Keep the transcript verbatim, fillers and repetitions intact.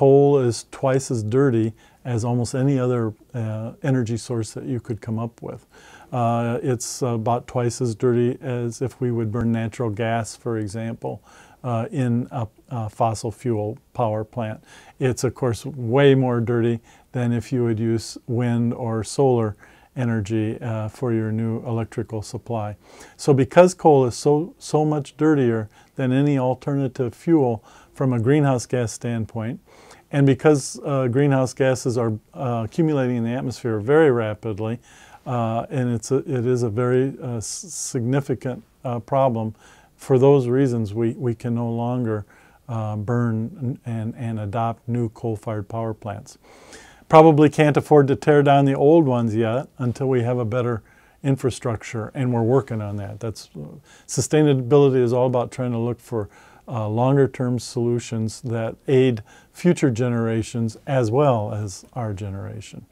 Coal is twice as dirty as almost any other uh, energy source that you could come up with. Uh, it's about twice as dirty as if we would burn natural gas, for example, uh, in a, a fossil fuel power plant. It's, of course, way more dirty than if you would use wind or solar energy uh, for your new electrical supply. So because coal is so, so much dirtier than any alternative fuel from a greenhouse gas standpoint, and because uh, greenhouse gases are uh, accumulating in the atmosphere very rapidly, uh, and it's a, it is a very uh, significant uh, problem, for those reasons we, we can no longer uh, burn and, and adopt new coal-fired power plants. Probably can't afford to tear down the old ones yet until we have a better infrastructure, and we're working on that. That's, sustainability is all about trying to look for uh, longer-term solutions that aid future generations as well as our generation.